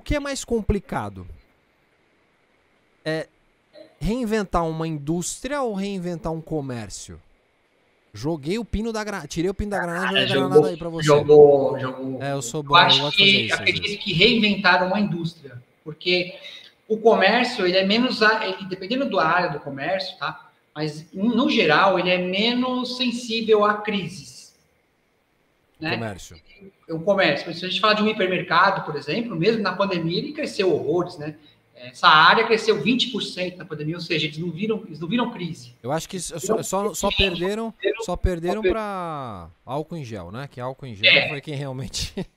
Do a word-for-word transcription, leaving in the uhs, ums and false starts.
O que é mais complicado? É reinventar uma indústria ou reinventar um comércio? Joguei o pino da granada, tirei o pino da granada, joguei a granada aí pra você. Jogou, jogou. É, eu sou bom, eu acho eu gosto que, de fazer isso, acredito que reinventaram uma indústria, porque o comércio, ele é menos, ele, dependendo da área do comércio, tá? Mas, no geral, ele é menos sensível a crises. Né? Comércio. O comércio. Se a gente falar de um hipermercado, por exemplo, mesmo na pandemia, ele cresceu horrores, né? Essa área cresceu vinte por cento na pandemia, ou seja, eles não viram, eles não viram crise. Eu acho que só, viram, só, só perderam, perderam, só perderam para álcool em gel, né? Que álcool em gel é. foi quem realmente...